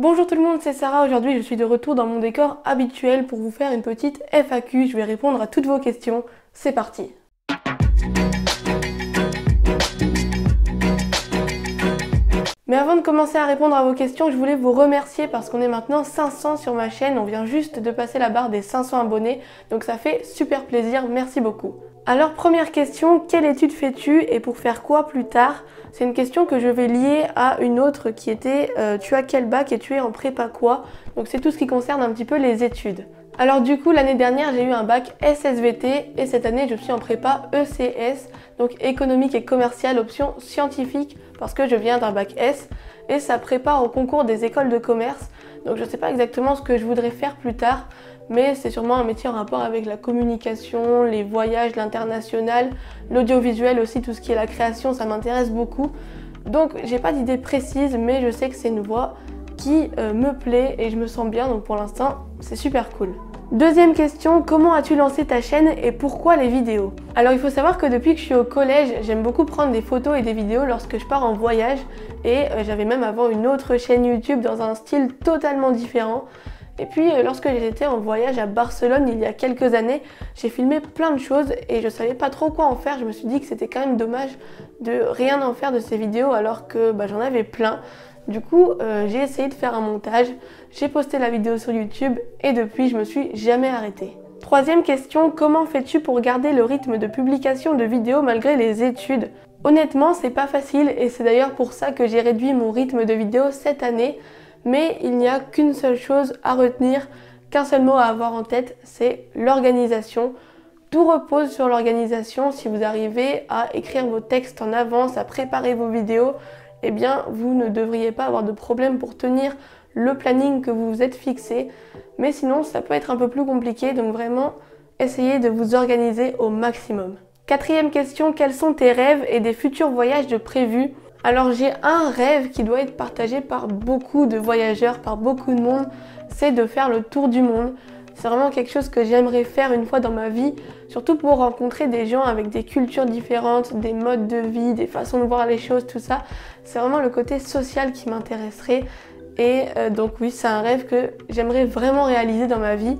Bonjour tout le monde, c'est Sarah. Aujourd'hui, je suis de retour dans mon décor habituel pour vous faire une petite FAQ. Je vais répondre à toutes vos questions. C'est parti! Mais avant de commencer à répondre à vos questions, je voulais vous remercier parce qu'on est maintenant 500 sur ma chaîne. On vient juste de passer la barre des 500 abonnés, donc ça fait super plaisir, merci beaucoup. Alors première question, quelle étude fais-tu et pour faire quoi plus tard? C'est une question que je vais lier à une autre qui était tu as quel bac et tu es en prépa quoi? Donc c'est tout ce qui concerne un petit peu les études. Alors du coup, l'année dernière, j'ai eu un bac SSVT et cette année, je suis en prépa ECS, donc économique et commerciale, option scientifique, parce que je viens d'un bac S et ça prépare au concours des écoles de commerce. Donc je ne sais pas exactement ce que je voudrais faire plus tard, mais c'est sûrement un métier en rapport avec la communication, les voyages, l'international, l'audiovisuel aussi, tout ce qui est la création, ça m'intéresse beaucoup. Donc j'ai pas d'idée précise, mais je sais que c'est une voie qui me plaît et je me sens bien, donc pour l'instant, c'est super cool. Deuxième question, comment as-tu lancé ta chaîne et pourquoi les vidéos? Alors il faut savoir que depuis que je suis au collège, j'aime beaucoup prendre des photos et des vidéos lorsque je pars en voyage et j'avais même avant une autre chaîne YouTube dans un style totalement différent. Et puis lorsque j'étais en voyage à Barcelone il y a quelques années, j'ai filmé plein de choses et je savais pas trop quoi en faire. Je me suis dit que c'était quand même dommage de rien en faire de ces vidéos alors que j'en avais plein. Du coup, j'ai essayé de faire un montage, j'ai posté la vidéo sur YouTube et depuis, je me suis jamais arrêtée. Troisième question, comment fais-tu pour garder le rythme de publication de vidéos malgré les études? Honnêtement, c'est pas facile et c'est d'ailleurs pour ça que j'ai réduit mon rythme de vidéos cette année. Mais il n'y a qu'une seule chose à retenir, qu'un seul mot à avoir en tête, c'est l'organisation. Tout repose sur l'organisation. Si vous arrivez à écrire vos textes en avance, à préparer vos vidéos, eh bien vous ne devriez pas avoir de problème pour tenir le planning que vous vous êtes fixé. Mais sinon, ça peut être un peu plus compliqué, donc vraiment, essayez de vous organiser au maximum. Quatrième question, quels sont tes rêves et des futurs voyages de prévus? Alors j'ai un rêve qui doit être partagé par beaucoup de voyageurs, par beaucoup de monde, c'est de faire le tour du monde. C'est vraiment quelque chose que j'aimerais faire une fois dans ma vie, surtout pour rencontrer des gens avec des cultures différentes, des modes de vie, des façons de voir les choses, tout ça. C'est vraiment le côté social qui m'intéresserait. Et donc oui, c'est un rêve que j'aimerais vraiment réaliser dans ma vie.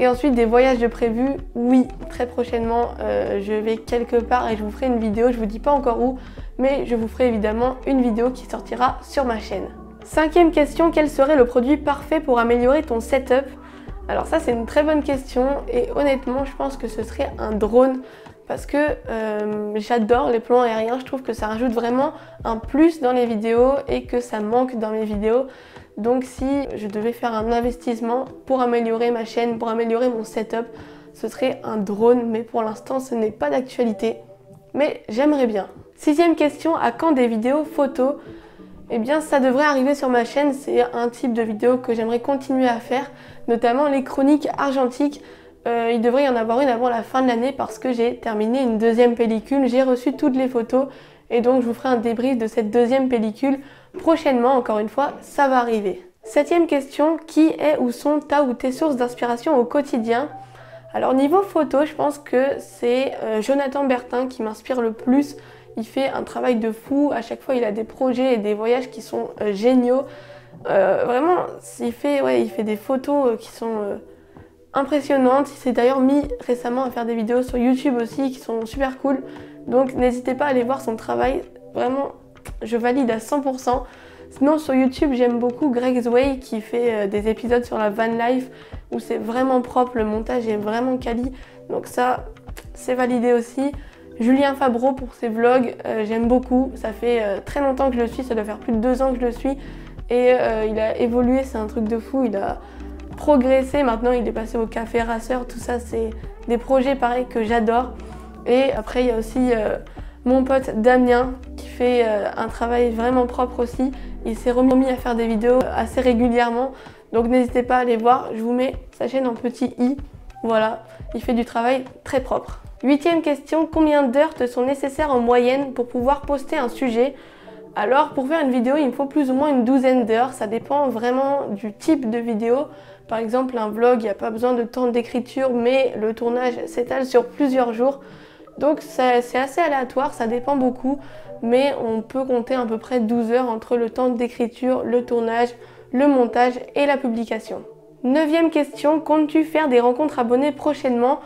Et ensuite, des voyages de prévu, oui, très prochainement, je vais quelque part et je vous ferai une vidéo. Je vous dis pas encore où, mais je vous ferai évidemment une vidéo qui sortira sur ma chaîne. Cinquième question, quel serait le produit parfait pour améliorer ton setup? Alors ça, c'est une très bonne question et honnêtement, je pense que ce serait un drone parce que j'adore les plans aériens. Je trouve que ça rajoute vraiment un plus dans les vidéos et que ça manque dans mes vidéos. Donc si je devais faire un investissement pour améliorer ma chaîne, pour améliorer mon setup, ce serait un drone. Mais pour l'instant, ce n'est pas d'actualité. Mais j'aimerais bien. Sixième question, à quand des vidéos photos? Eh bien, ça devrait arriver sur ma chaîne, c'est un type de vidéo que j'aimerais continuer à faire, notamment les chroniques argentiques. Il devrait y en avoir une avant la fin de l'année parce que j'ai terminé une deuxième pellicule, j'ai reçu toutes les photos et donc je vous ferai un débrief de cette deuxième pellicule prochainement, encore une fois, ça va arriver. Septième question, qui est ou sont ta ou tes sources d'inspiration au quotidien? Alors niveau photo, je pense que c'est Jonathan Bertin qui m'inspire le plus. Il fait un travail de fou, à chaque fois il a des projets et des voyages qui sont géniaux. Vraiment, il fait des photos qui sont impressionnantes. Il s'est d'ailleurs mis récemment à faire des vidéos sur YouTube aussi qui sont super cool. Donc n'hésitez pas à aller voir son travail, vraiment je valide à 100%. Sinon sur YouTube, j'aime beaucoup Greg's Way qui fait des épisodes sur la van life où c'est vraiment propre, le montage est vraiment quali. Donc ça, c'est validé aussi. Julien Fabreau pour ses vlogs, j'aime beaucoup, ça fait très longtemps que je le suis, ça doit faire plus de 2 ans que je le suis et il a évolué, c'est un truc de fou, il a progressé, maintenant il est passé au café rasseur, tout ça c'est des projets pareils que j'adore. Et après il y a aussi mon pote Damien qui fait un travail vraiment propre aussi, il s'est remis à faire des vidéos assez régulièrement, donc n'hésitez pas à aller voir, je vous mets sa chaîne en petit i, voilà, il fait du travail très propre. Huitième question, combien d'heures te sont nécessaires en moyenne pour pouvoir poster un sujet? Alors pour faire une vidéo, il me faut plus ou moins une douzaine d'heures, ça dépend vraiment du type de vidéo. Par exemple un vlog, il n'y a pas besoin de temps d'écriture, mais le tournage s'étale sur plusieurs jours. Donc c'est assez aléatoire, ça dépend beaucoup, mais on peut compter à peu près 12 heures entre le temps d'écriture, le tournage, le montage et la publication. 9e question, comptes-tu faire des rencontres abonnés prochainement?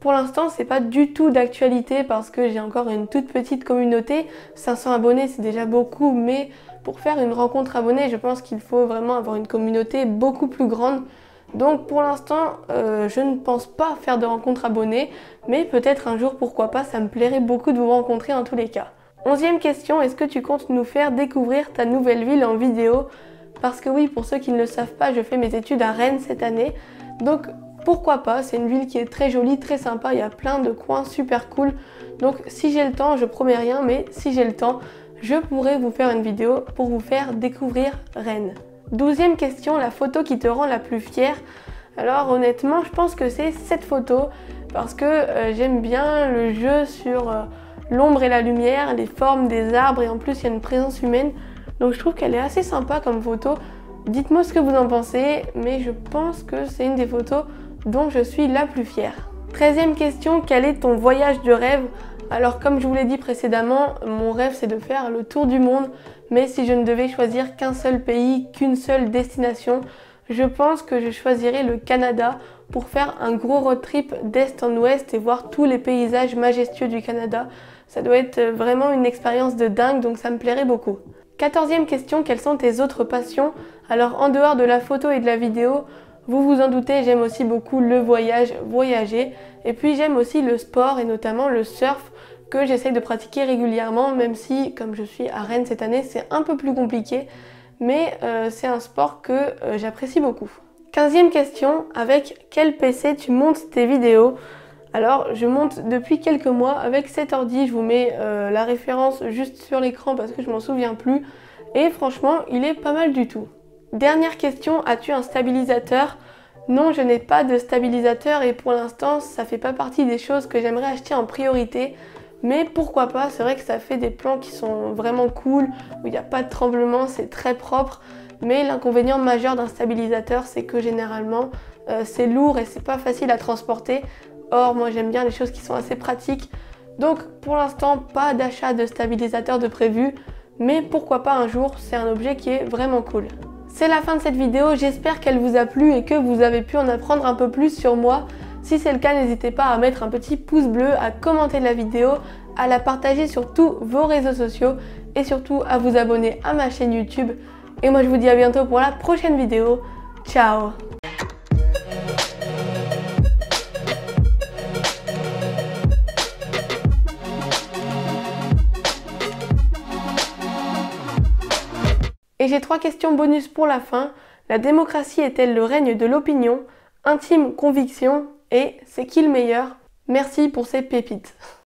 Pour l'instant, c'est pas du tout d'actualité parce que j'ai encore une toute petite communauté. 500 abonnés, c'est déjà beaucoup, mais pour faire une rencontre abonnée, je pense qu'il faut vraiment avoir une communauté beaucoup plus grande. Donc pour l'instant, je ne pense pas faire de rencontre abonnée, mais peut-être un jour, pourquoi pas, ça me plairait beaucoup de vous rencontrer en tous les cas. 11e question, est-ce que tu comptes nous faire découvrir ta nouvelle ville en vidéo? Parce que oui, pour ceux qui ne le savent pas, je fais mes études à Rennes cette année. Donc pourquoi pas, c'est une ville qui est très jolie, très sympa, il y a plein de coins super cool. Donc si j'ai le temps, je promets rien, mais si j'ai le temps, je pourrais vous faire une vidéo pour vous faire découvrir Rennes. 12e question, la photo qui te rend la plus fière? Alors honnêtement, je pense que c'est cette photo parce que j'aime bien le jeu sur l'ombre et la lumière, les formes des arbres et en plus il y a une présence humaine. Donc je trouve qu'elle est assez sympa comme photo. Dites-moi ce que vous en pensez, mais je pense que c'est une des photos dont je suis la plus fière. 13e question, quel est ton voyage de rêve? Alors comme je vous l'ai dit précédemment, mon rêve c'est de faire le tour du monde, mais si je ne devais choisir qu'un seul pays, qu'une seule destination, je pense que je choisirais le Canada pour faire un gros road trip d'est en ouest et voir tous les paysages majestueux du Canada. Ça doit être vraiment une expérience de dingue, donc ça me plairait beaucoup. 14e question, quelles sont tes autres passions? Alors en dehors de la photo et de la vidéo, vous vous en doutez, j'aime aussi beaucoup le voyage, voyager. Et puis j'aime aussi le sport et notamment le surf que j'essaye de pratiquer régulièrement, même si comme je suis à Rennes cette année, c'est un peu plus compliqué. Mais c'est un sport que j'apprécie beaucoup. 15e question, avec quel PC tu montes tes vidéos? Alors je monte depuis quelques mois avec cet ordi, je vous mets la référence juste sur l'écran parce que je m'en souviens plus. Et franchement, il est pas mal du tout. Dernière question, as-tu un stabilisateur? Non, je n'ai pas de stabilisateur et pour l'instant, ça fait pas partie des choses que j'aimerais acheter en priorité. Mais pourquoi pas, c'est vrai que ça fait des plans qui sont vraiment cool, où il n'y a pas de tremblement, c'est très propre. Mais l'inconvénient majeur d'un stabilisateur, c'est que généralement, c'est lourd et c'est pas facile à transporter. Or, moi j'aime bien les choses qui sont assez pratiques. Donc pour l'instant, pas d'achat de stabilisateur de prévu. Mais pourquoi pas un jour, c'est un objet qui est vraiment cool. C'est la fin de cette vidéo, j'espère qu'elle vous a plu et que vous avez pu en apprendre un peu plus sur moi. Si c'est le cas, n'hésitez pas à mettre un petit pouce bleu, à commenter la vidéo, à la partager sur tous vos réseaux sociaux et surtout à vous abonner à ma chaîne YouTube. Et moi je vous dis à bientôt pour la prochaine vidéo. Ciao! Et j'ai 3 questions bonus pour la fin. La démocratie est-elle le règne de l'opinion? Intime conviction et c'est qui le meilleur? Merci pour ces pépites.